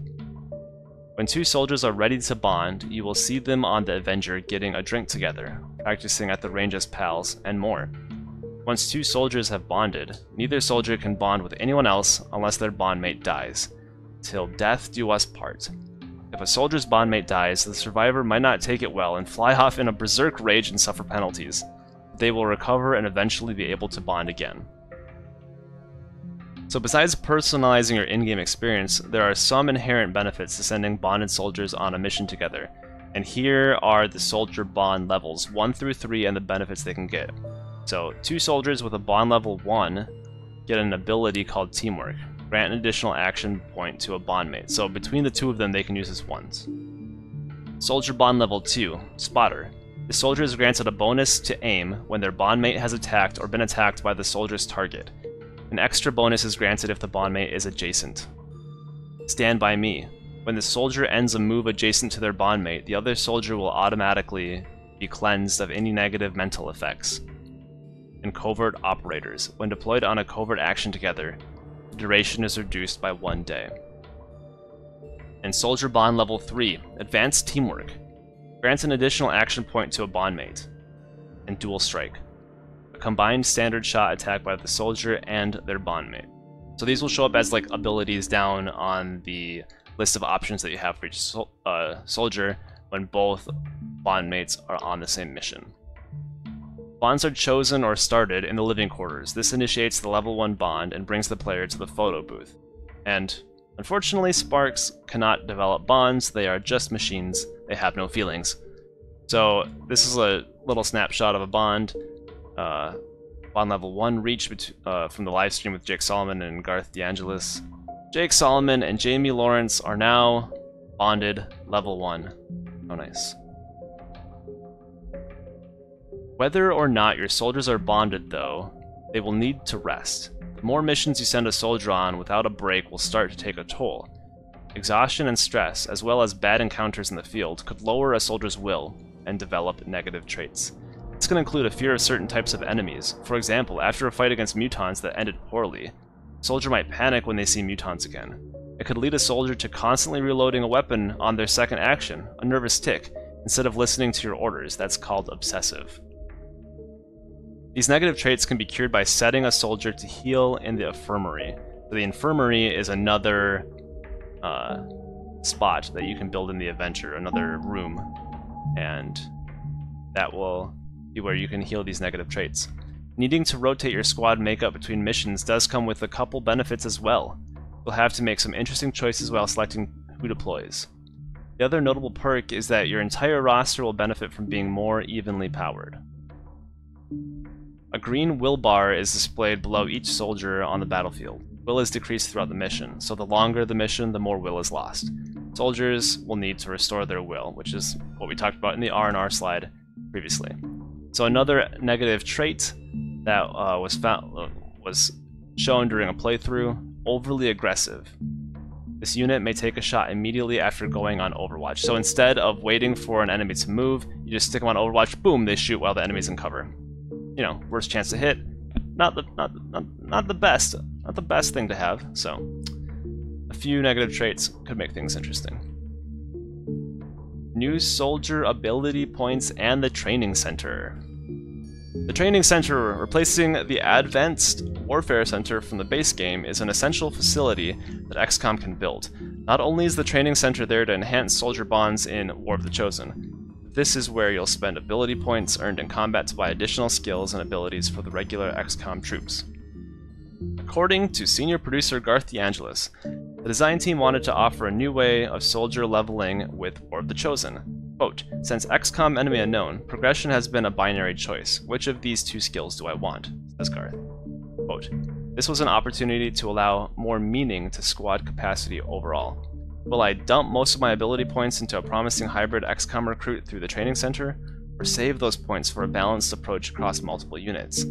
When two soldiers are ready to bond, you will see them on the Avenger getting a drink together, practicing at the range as pals, and more. Once two soldiers have bonded, neither soldier can bond with anyone else unless their bondmate dies. Till death do us part. If a soldier's bondmate dies, the survivor might not take it well and fly off in a berserk rage and suffer penalties. They will recover and eventually be able to bond again. So besides personalizing your in-game experience, there are some inherent benefits to sending bonded soldiers on a mission together. And here are the soldier bond levels 1 through 3 and the benefits they can get. So, two soldiers with a bond level 1 get an ability called Teamwork. Grant an additional action point to a bondmate. So, between the two of them, they can use this once. Soldier bond level 2, Spotter. The soldier is granted a bonus to aim when their bondmate has attacked or been attacked by the soldier's target. An extra bonus is granted if the bondmate is adjacent. Stand by me. When the soldier ends a move adjacent to their bondmate, the other soldier will automatically be cleansed of any negative mental effects. And covert operators. When deployed on a covert action together, the duration is reduced by 1 day. And soldier bond level 3, Advanced Teamwork. Grants an additional action point to a bondmate. And dual strike. A combined standard shot attack by the soldier and their bondmate. So these will show up as like abilities down on the list of options that you have for each soldier when both bondmates are on the same mission. Bonds are chosen or started in the living quarters. This initiates the level 1 bond and brings the player to the photo booth. And unfortunately, Sparks cannot develop bonds. They are just machines. They have no feelings. So this is a little snapshot of a bond. Bond level 1 reached from the live stream with Jake Solomon and Garth DeAngelis. Jake Solomon and Jamie Lawrence are now bonded level 1. Oh, nice. Whether or not your soldiers are bonded, though, they will need to rest. The more missions you send a soldier on without a break will start to take a toll. Exhaustion and stress, as well as bad encounters in the field, could lower a soldier's will and develop negative traits. This can include a fear of certain types of enemies. For example, after a fight against mutons that ended poorly, a soldier might panic when they see mutons again. It could lead a soldier to constantly reloading a weapon on their second action, a nervous tick, instead of listening to your orders. That's called obsessive. These negative traits can be cured by setting a soldier to heal in the infirmary. So the infirmary is another spot that you can build in the adventure, another room, and that will be where you can heal these negative traits. Needing to rotate your squad makeup between missions does come with a couple benefits as well. You'll have to make some interesting choices while selecting who deploys. The other notable perk is that your entire roster will benefit from being more evenly powered. A green will bar is displayed below each soldier on the battlefield. Will is decreased throughout the mission, so the longer the mission, the more will is lost. Soldiers will need to restore their will, which is what we talked about in the R&R slide previously. So another negative trait that was found was shown during a playthrough, overly aggressive. This unit may take a shot immediately after going on Overwatch. So instead of waiting for an enemy to move, you just stick them on Overwatch, boom, they shoot while the enemy's in cover. You know, worst chance to hit. Not the best thing to have, so. A few negative traits could make things interesting. New soldier ability points and the Training Center. The Training Center, replacing the Advanced Warfare Center from the base game, is an essential facility that XCOM can build. Not only is the Training Center there to enhance soldier bonds in War of the Chosen, this is where you'll spend ability points earned in combat to buy additional skills and abilities for the regular XCOM troops. According to senior producer Garth DeAngelis, the design team wanted to offer a new way of soldier leveling with War of the Chosen. Quote, since XCOM Enemy Unknown, progression has been a binary choice. Which of these two skills do I want? Says Garth. Quote, this was an opportunity to allow more meaning to squad capacity overall. Will I dump most of my ability points into a promising hybrid XCOM recruit through the Training Center, or save those points for a balanced approach across multiple units?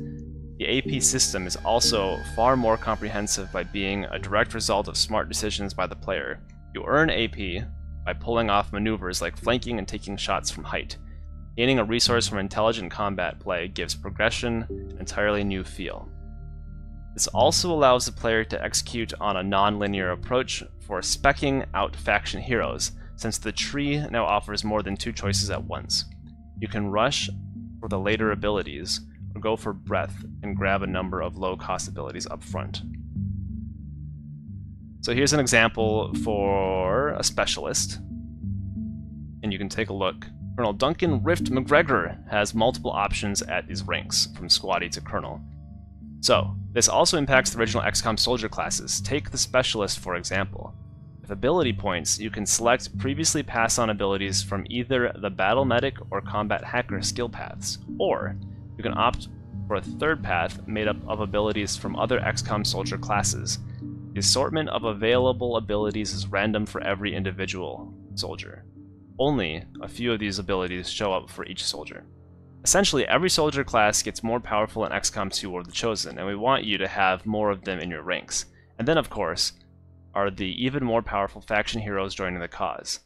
The AP system is also far more comprehensive by being a direct result of smart decisions by the player. You earn AP by pulling off maneuvers like flanking and taking shots from height. Gaining a resource from intelligent combat play gives progression an entirely new feel. This also allows the player to execute on a non-linear approach for specking out faction heroes, since the tree now offers more than two choices at once. You can rush for the later abilities, or go for breadth and grab a number of low-cost abilities up front. So here's an example for a specialist, and you can take a look. Colonel Duncan Rift McGregor has multiple options at these ranks, from squaddy to colonel. So, this also impacts the original XCOM soldier classes. Take the specialist, for example. With ability points, you can select previously passed-on abilities from either the battle medic or combat hacker skill paths, or you can opt for a third path made up of abilities from other XCOM soldier classes. The assortment of available abilities is random for every individual soldier. Only a few of these abilities show up for each soldier. Essentially, every soldier class gets more powerful in XCOM 2 War of the Chosen, and we want you to have more of them in your ranks. And then, of course, are the even more powerful faction heroes joining the cause.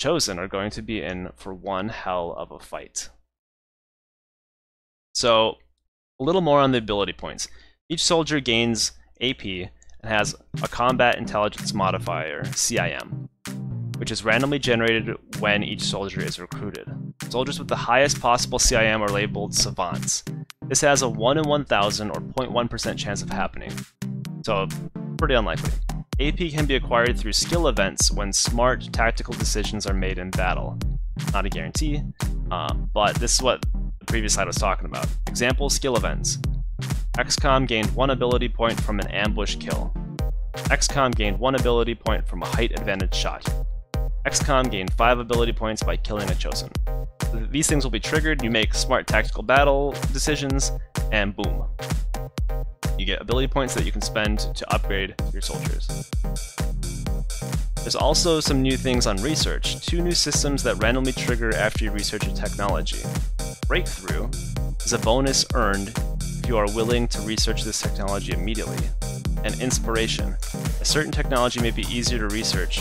Chosen are going to be in for one hell of a fight. So, a little more on the ability points. Each soldier gains AP, has a Combat Intelligence Modifier, CIM, which is randomly generated when each soldier is recruited. Soldiers with the highest possible CIM are labeled savants. This has a 1 in 1,000 or 0.1% chance of happening, so pretty unlikely. AP can be acquired through skill events when smart tactical decisions are made in battle. Not a guarantee, but this is what the previous slide was talking about. Example skill events. XCOM gained one ability point from an ambush kill. XCOM gained one ability point from a height advantage shot. XCOM gained 5 ability points by killing a chosen. These things will be triggered, you make smart tactical battle decisions, and boom. You get ability points that you can spend to upgrade your soldiers. There's also some new things on research, 2 new systems that randomly trigger after you research a technology. Breakthrough is a bonus earned if you are willing to research this technology immediately, and inspiration. A certain technology may be easier to research,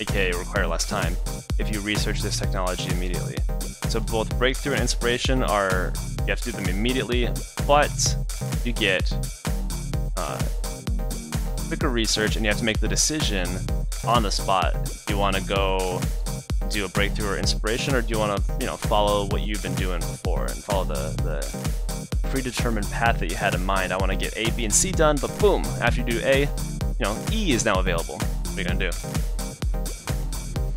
aka require less time, if you research this technology immediately. So both breakthrough and inspiration are, you have to do them immediately, but you get quicker research and you have to make the decision on the spot. Do you want to go do a breakthrough or inspiration, or do you want to, you know, follow what you've been doing before and follow the predetermined path that you had in mind? I want to get A, B, and C done, but boom, after you do A, you know, E is now available. What are you going to do?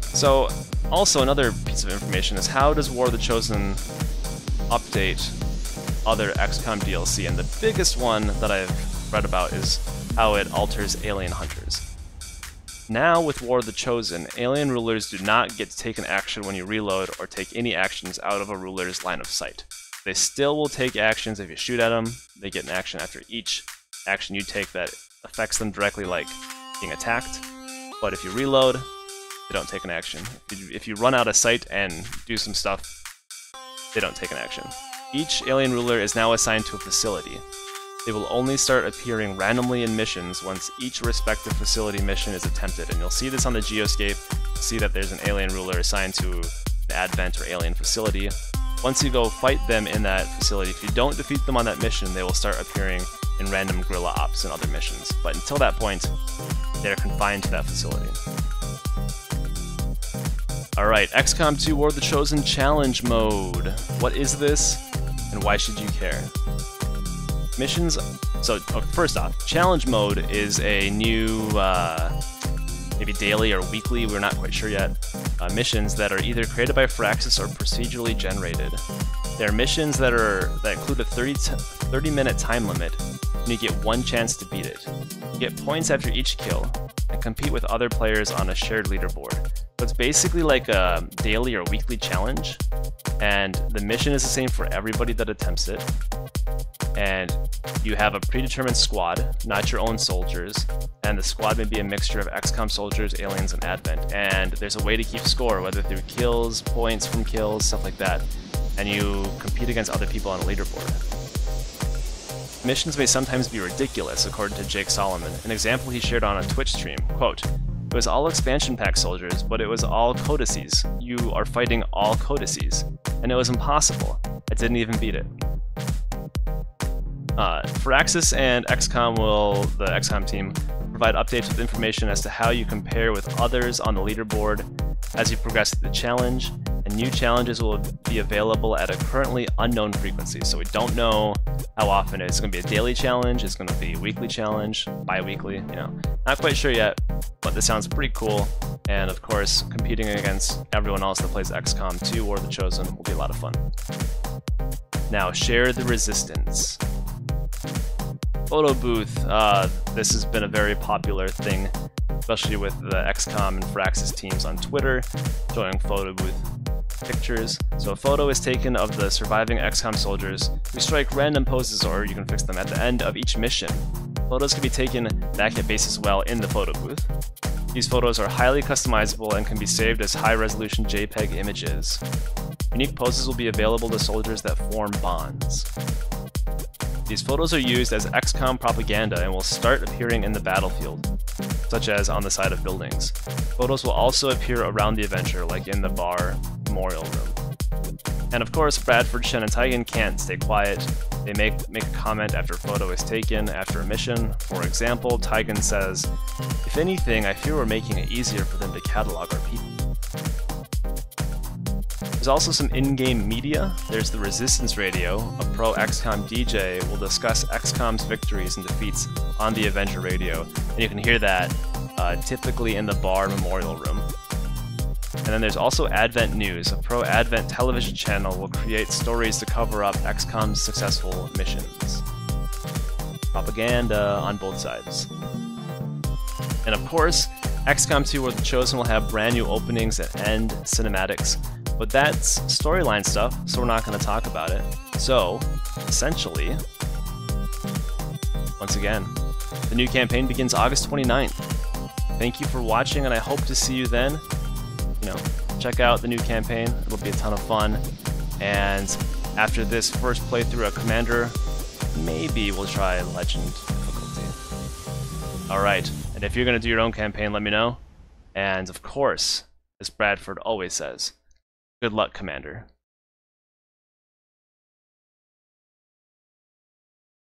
So, also another piece of information is, how does War of the Chosen update other XCOM DLC? And the biggest one that I've read about is how it alters Alien Hunters. Now with War of the Chosen, alien rulers do not get to take an action when you reload or take any actions out of a ruler's line of sight. They still will take actions if you shoot at them. They get an action after each action you take that affects them directly, like being attacked. But if you reload, they don't take an action. If you run out of sight and do some stuff, they don't take an action. Each alien ruler is now assigned to a facility. They will only start appearing randomly in missions once each respective facility mission is attempted, and you'll see this on the Geoscape. You'll see that there's an alien ruler assigned to an advent or alien facility. Once you go fight them in that facility, if you don't defeat them on that mission, they will start appearing in random guerrilla ops and other missions, but until that point, they're confined to that facility. Alright, XCOM 2 War of the Chosen Challenge Mode. What is this, and why should you care? Missions. So first off, Challenge Mode is a new, maybe daily or weekly, we're not quite sure yet, missions that are either created by Firaxis or procedurally generated. They're missions that include a 30-minute time limit, and you get one chance to beat it. You get points after each kill, and compete with other players on a shared leaderboard. So it's basically like a daily or weekly challenge, and the mission is the same for everybody that attempts it. And you have a predetermined squad, not your own soldiers, and the squad may be a mixture of XCOM soldiers, aliens, and Advent. And there's a way to keep score, whether through kills, points from kills, stuff like that. And you compete against other people on a leaderboard. Missions may sometimes be ridiculous, according to Jake Solomon, an example he shared on a Twitch stream. Quote, "It was all expansion pack soldiers, but it was all codices. You are fighting all codices. And it was impossible. I didn't even beat it." Firaxis and XCOM will, the XCOM team, provide updates with information as to how you compare with others on the leaderboard as you progress through the challenge, and new challenges will be available at a currently unknown frequency. So we don't know how often it's going to be a daily challenge, it's going to be a weekly challenge, bi-weekly, you know, not quite sure yet, but this sounds pretty cool, and of course, competing against everyone else that plays XCOM 2 War of the Chosen will be a lot of fun. Now, share the resistance. Photo booth. This has been a very popular thing, especially with the XCOM and Firaxis teams on Twitter, showing photo booth pictures. So a photo is taken of the surviving XCOM soldiers who strike random poses, or you can fix them at the end of each mission. Photos can be taken back at base as well in the photo booth. These photos are highly customizable and can be saved as high-resolution JPEG images. Unique poses will be available to soldiers that form bonds. These photos are used as XCOM propaganda and will start appearing in the battlefield, such as on the side of buildings. Photos will also appear around the adventure, like in the bar memorial room. And of course, Bradford, Shen, and Tygan can't stay quiet. They make a comment after a photo is taken after a mission. For example, Tygan says, "If anything, I fear we're making it easier for them to catalog our people." There's also some in-game media. There's the Resistance Radio. A pro XCOM DJ will discuss XCOM's victories and defeats on the Avenger radio, and you can hear that typically in the bar memorial room. And then there's also Advent News. A pro Advent television channel will create stories to cover up XCOM's successful missions. Propaganda on both sides. And of course, XCOM 2 War of the Chosen will have brand new openings and end cinematics. But that's storyline stuff, so we're not going to talk about it. So, essentially, once again, the new campaign begins August 29th. Thank you for watching, and I hope to see you then. You know, check out the new campaign. It'll be a ton of fun. And after this first playthrough of Commander, maybe we'll try Legend difficulty. Alright, and if you're going to do your own campaign, let me know. And of course, as Bradford always says, good luck, Commander.